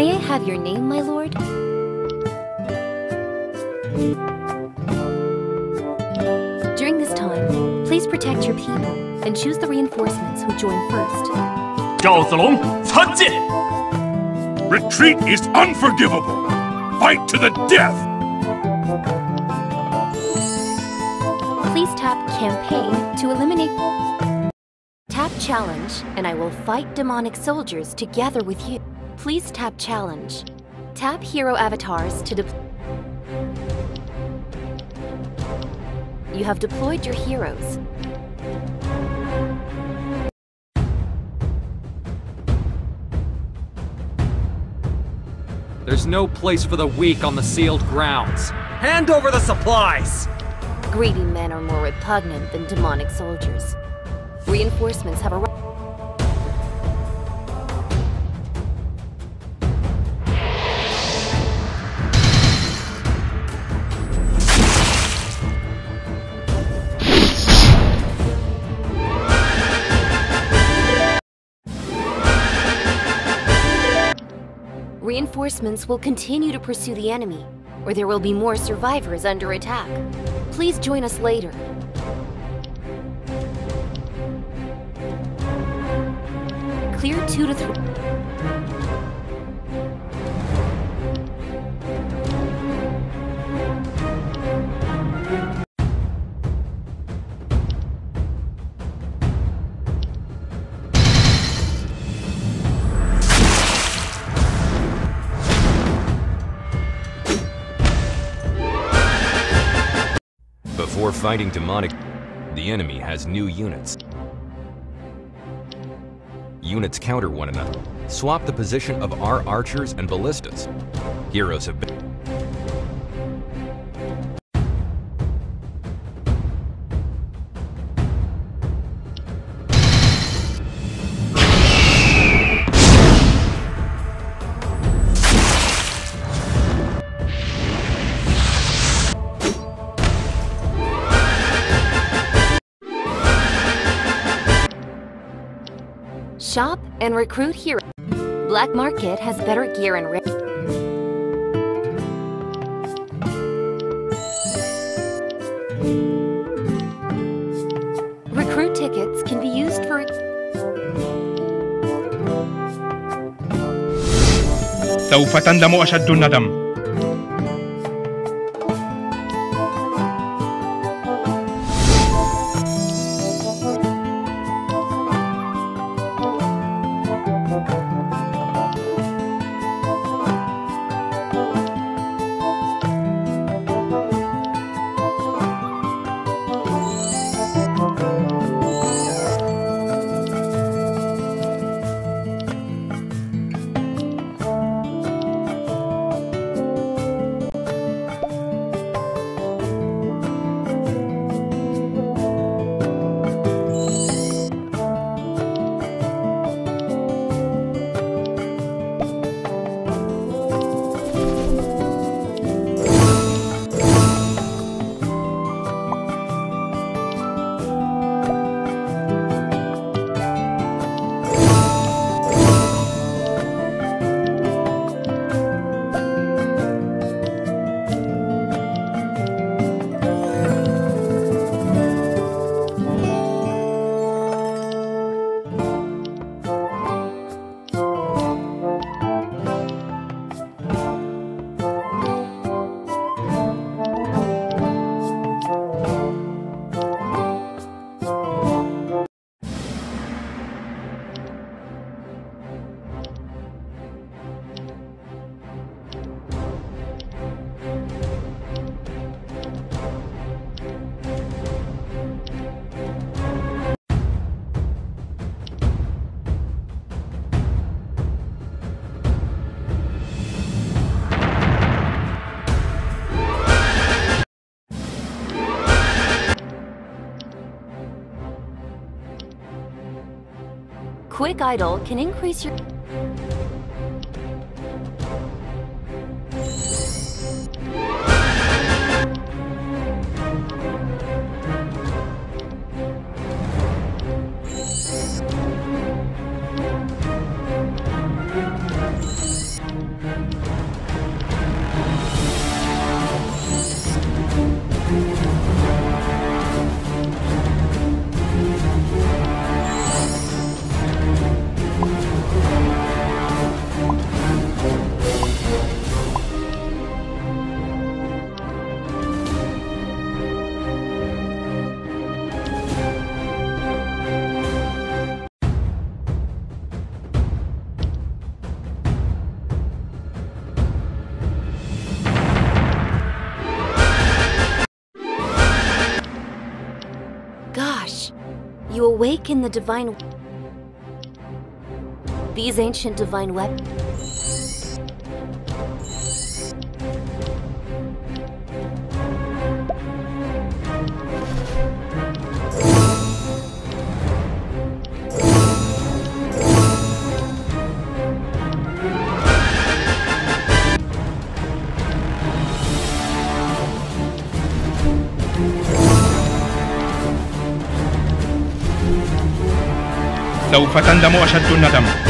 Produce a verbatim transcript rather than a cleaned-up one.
May I have your name, my lord? During this time, please protect your people and choose the reinforcements who join first. Zhao Zilong, Canjie! Retreat is unforgivable! Fight to the death! Please tap Campaign to eliminate... Tap Challenge, and I will fight demonic soldiers together with you. Please tap Challenge. Tap Hero Avatars to deploy. You have deployed your heroes. There's no place for the weak on the sealed grounds. Hand over the supplies! Greedy men are more repugnant than demonic soldiers. Reinforcements have arrived. Reinforcements will continue to pursue the enemy, or there will be more survivors under attack. Please join us later. Clear two to three. Before fighting demonic, the enemy has new units. Units counter one another. Swap the position of our archers and ballistas. Heroes have been... Shop and recruit heroes. Black Market has better gear and rigs. Recruit tickets can be used for... سوف تندم أشد الندم. Quick idle can increase your... you awaken the divine... These ancient divine weapons... سوف تندم أشد الندم.